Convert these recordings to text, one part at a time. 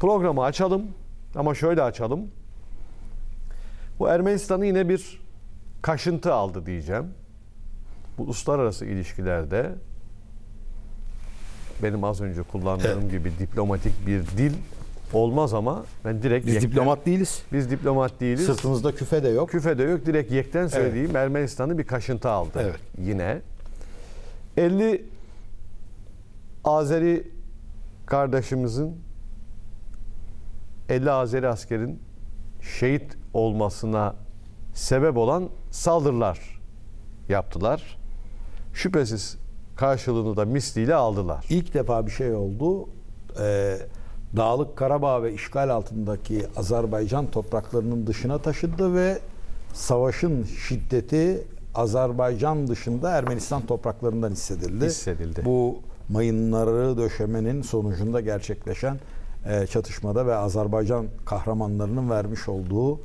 Programı açalım ama şöyle açalım. Bu Ermenistan'ı yine bir kaşıntı aldı diyeceğim. Bu uluslararası ilişkilerde benim az önce kullandığım gibi diplomatik bir dil olmaz ama ben direkt... Biz diplomat değiliz. Biz diplomat değiliz. Sırtımızda küfe de yok. Küfe de yok. Direkt yekten söyleyeyim. Evet. Ermenistan'ı bir kaşıntı aldı. Evet. Yine. 50 Azeri kardeşimizin, 50 Azeri askerin şehit olmasına sebep olan saldırılar yaptılar. Şüphesiz karşılığını da misliyle aldılar. İlk defa bir şey oldu. Dağlık Karabağ ve işgal altındaki Azerbaycan topraklarının dışına taşındı ve savaşın şiddeti Azerbaycan dışında Ermenistan topraklarından hissedildi. Bu mayınları döşemenin sonucunda gerçekleşen çatışmada ve Azerbaycan kahramanlarının vermiş olduğu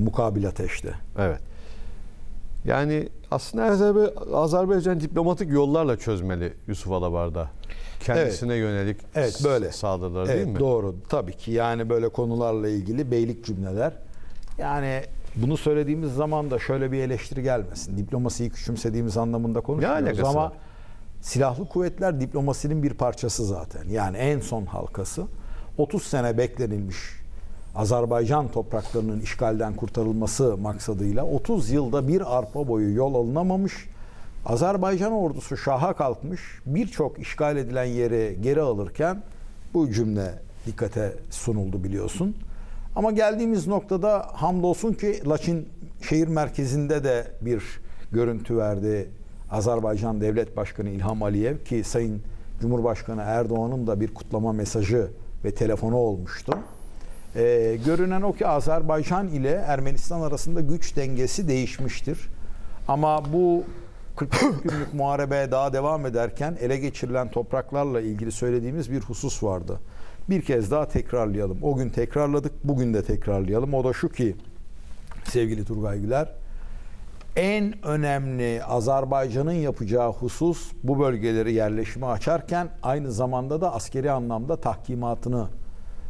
mukabil ateşti. Evet. Yani aslında Azerbaycan diplomatik yollarla çözmeli Yusuf Alabarda. Kendisine yönelik böyle saldırılar değil mi? Doğru. Tabii ki yani böyle konularla ilgili beylik cümleler. Yani bunu söylediğimiz zaman da şöyle bir eleştiri gelmesin. Diplomasiyi küçümsediğimiz anlamında konuşmuyoruz ama silahlı kuvvetler diplomasinin bir parçası zaten. Yani en son halkası 30 sene beklenilmiş Azerbaycan topraklarının işgalden kurtarılması maksadıyla 30 yılda bir arpa boyu yol alınamamış. Azerbaycan ordusu şaha kalkmış, birçok işgal edilen yeri geri alırken bu cümle dikkate sunuldu biliyorsun. Ama geldiğimiz noktada hamdolsun ki Laçin şehir merkezinde de bir görüntü verdi Azerbaycan Devlet Başkanı İlham Aliyev ki Sayın Cumhurbaşkanı Erdoğan'ın da bir kutlama mesajı ve telefonu olmuştu. Görünen o ki Azerbaycan ile Ermenistan arasında güç dengesi değişmiştir. Ama bu 44 günlük muharebeye daha devam ederken ele geçirilen topraklarla ilgili söylediğimiz bir husus vardı. Bir kez daha tekrarlayalım. O gün tekrarladık, bugün de tekrarlayalım. O da şu ki sevgili Turgay Güler, en önemli Azerbaycan'ın yapacağı husus bu bölgeleri yerleşime açarken aynı zamanda da askeri anlamda tahkimatını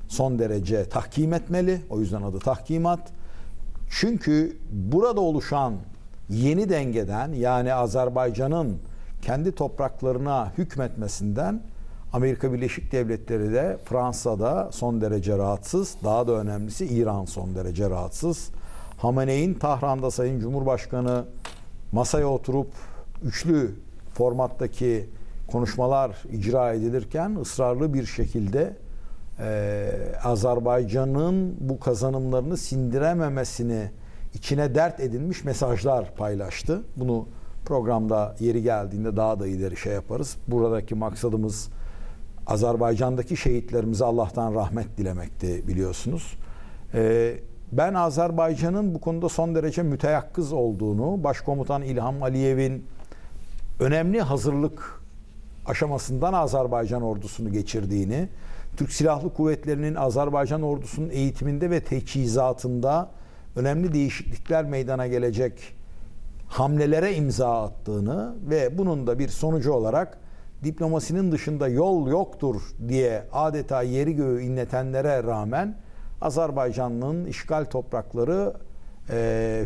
son derece tahkim etmeli. O yüzden adı tahkimat. Çünkü burada oluşan yeni dengeden yani Azerbaycan'ın kendi topraklarına hükmetmesinden Amerika Birleşik Devletleri de Fransa'da son derece rahatsız. Daha da önemlisi İran son derece rahatsız. Hamene'in Tahran'da Sayın Cumhurbaşkanı masaya oturup üçlü formattaki konuşmalar icra edilirken ısrarlı bir şekilde Azerbaycan'ın bu kazanımlarını sindirememesini içine dert edinmiş mesajlar paylaştı. Bunu programda yeri geldiğinde daha da ileri şey yaparız. Buradaki maksadımız Azerbaycan'daki şehitlerimize Allah'tan rahmet dilemekti biliyorsunuz. Ben Azerbaycan'ın bu konuda son derece müteyakkız olduğunu, Başkomutan İlham Aliyev'in önemli hazırlık aşamasından Azerbaycan ordusunu geçirdiğini, Türk Silahlı Kuvvetleri'nin Azerbaycan ordusunun eğitiminde ve teçhizatında önemli değişiklikler meydana gelecek hamlelere imza attığını ve bunun da bir sonucu olarak diplomasinin dışında yol yoktur diye adeta yeri göğü inletenlere rağmen Azerbaycan'ın işgal toprakları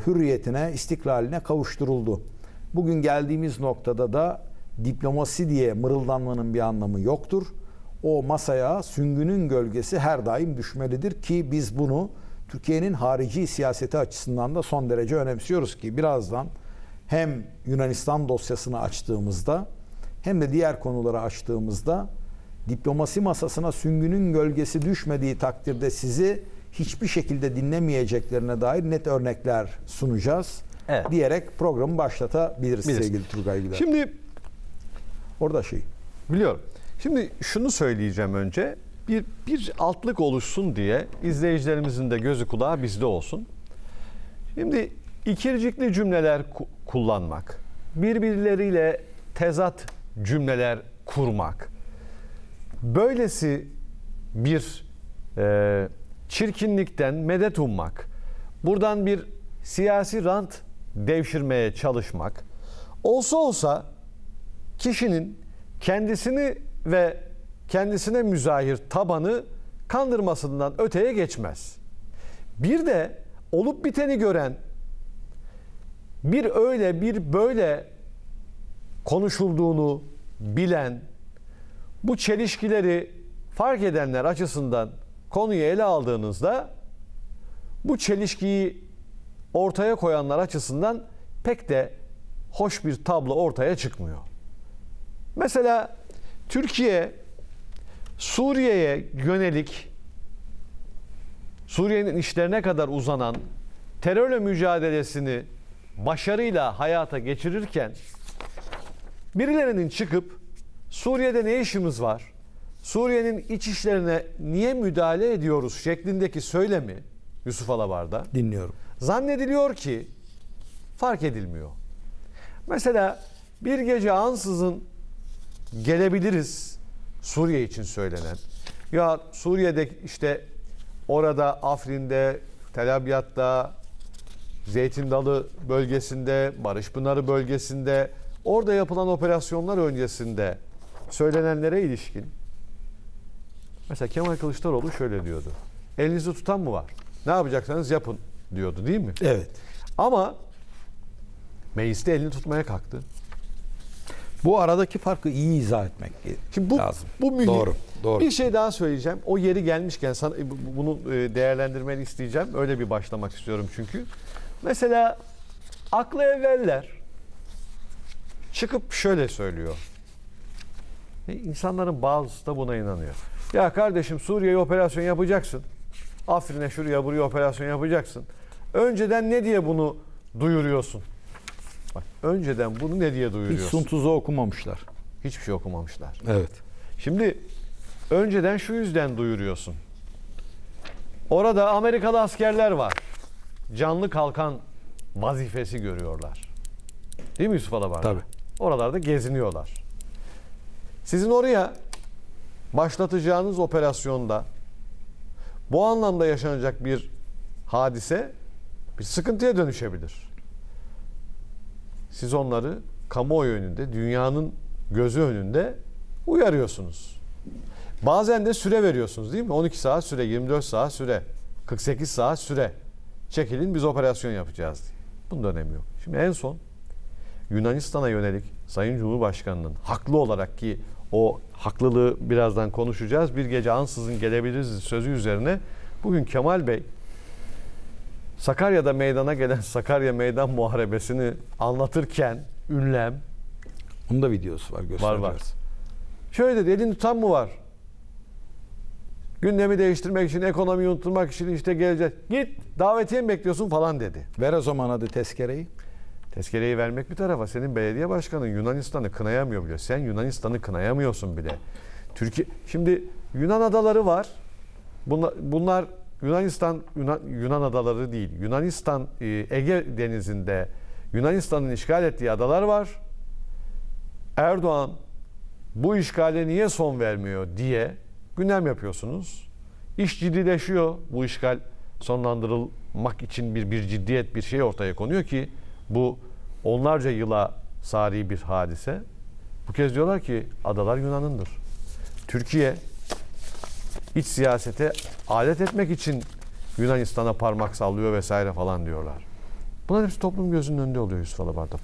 hürriyetine, istiklaline kavuşturuldu. Bugün geldiğimiz noktada da diplomasi diye mırıldanmanın bir anlamı yoktur. O masaya süngünün gölgesi her daim düşmelidir ki biz bunu Türkiye'nin harici siyaseti açısından da son derece önemsiyoruz ki birazdan hem Yunanistan dosyasını açtığımızda hem de diğer konuları açtığımızda diplomasi masasına süngünün gölgesi düşmediği takdirde sizi hiçbir şekilde dinlemeyeceklerine dair net örnekler sunacağız diyerek programı başlatabiliriz sevgili Turgay Güler. Şimdi orada biliyorum. Şimdi şunu söyleyeceğim önce. Bir altlık oluşsun diye izleyicilerimizin de gözü kulağı bizde olsun. Şimdi ikircikli cümleler kullanmak, birbirleriyle tezat cümleler kurmak, böylesi bir çirkinlikten medet ummak, buradan bir siyasi rant devşirmeye çalışmak, olsa olsa kişinin kendisini ve kendisine müzahir tabanı kandırmasından öteye geçmez. Bir de olup biteni gören, bir öyle bir böyle konuşulduğunu bilen, bu çelişkileri fark edenler açısından konuyu ele aldığınızda bu çelişkiyi ortaya koyanlar açısından pek de hoş bir tablo ortaya çıkmıyor. Mesela Türkiye Suriye'ye yönelik, Suriye'nin içlerine kadar uzanan terörle mücadelesini başarıyla hayata geçirirken birilerinin çıkıp Suriye'de ne işimiz var, Suriye'nin iç işlerine niye müdahale ediyoruz şeklindeki söylemi Yusuf Alabarda. Dinliyorum. Zannediliyor ki fark edilmiyor. Mesela bir gece ansızın gelebiliriz Suriye için söylenen. Ya Suriye'de işte orada Afrin'de, Tel Abyad'da, Zeytin Dalı bölgesinde, Barışpınarı bölgesinde, orada yapılan operasyonlar öncesinde söylenenlere ilişkin. Mesela Kemal Kılıçdaroğlu şöyle diyordu. Elinizi tutan mı var? Ne yapacaksanız yapın diyordu, değil mi? Evet. Ama mecliste elini tutmaya kalktı. Bu aradaki farkı iyi izah etmek şimdi lazım. Bu mühim. Doğru. Bir şey daha söyleyeceğim. O yeri gelmişken sana bunu değerlendirmeni isteyeceğim. Öyle bir başlamak istiyorum çünkü. Mesela aklı evveller çıkıp şöyle söylüyor. İnsanların bazısı da buna inanıyor. Ya kardeşim Suriye'ye operasyon yapacaksın. Afrin'e şuraya buraya operasyon yapacaksın. Önceden ne diye bunu duyuruyorsun? Bak, önceden bunu ne diye duyuruyorsun? Hiç suntuzu okumamışlar. Hiçbir şey okumamışlar. Evet. Şimdi önceden şu yüzden duyuruyorsun. Orada Amerikalı askerler var. Canlı kalkan vazifesi görüyorlar. Değil mi Yusuf Alabarda? Tabii. Oralarda geziniyorlar. Sizin oraya başlatacağınız operasyonda bu anlamda yaşanacak bir hadise bir sıkıntıya dönüşebilir. Siz onları kamuoyu önünde, dünyanın gözü önünde uyarıyorsunuz. Bazen de süre veriyorsunuz, değil mi? 12 saat süre, 24 saat süre, 48 saat süre. Çekilin biz operasyon yapacağız diye. Bunun da önemi yok. Şimdi en son Yunanistan'a yönelik Sayın Cumhurbaşkanı'nın haklı olarak ki o haklılığı birazdan konuşacağız. Bir gece ansızın gelebiliriz sözü üzerine bugün Kemal Bey Sakarya'da meydana gelen Sakarya Meydan Muharebesi'ni anlatırken ünlem. Onun da videosu var, göstereceğiz. Var. Şöyle dedi, elini tutan mı var? Gündemi değiştirmek için, ekonomiyi unutturmak için işte geleceğiz. Git, davetiye mi bekliyorsun falan dedi. Ver o zaman adı tezkereyi. Tezkereyi vermek bir tarafa, senin belediye başkanın Yunanistan'ı kınayamıyor bile. Sen Yunanistan'ı kınayamıyorsun bile. Türkiye, şimdi Yunan adaları var. Bunlar Yunan adaları değil. Yunanistan, Ege Denizi'nde Yunanistan'ın işgal ettiği adalar var. Erdoğan bu işgale niye son vermiyor diye gündem yapıyorsunuz. İş ciddileşiyor. Bu işgal sonlandırılmak için bir ciddiyet, bir şey ortaya konuyor ki bu onlarca yıla sari bir hadise. Bu kez diyorlar ki adalar Yunan'ındır. Türkiye iç siyasete alet etmek için Yunanistan'a parmak sallıyor vesaire falan diyorlar. Bunların hepsi toplum gözünün önünde oluyor Yusuf Alabarda.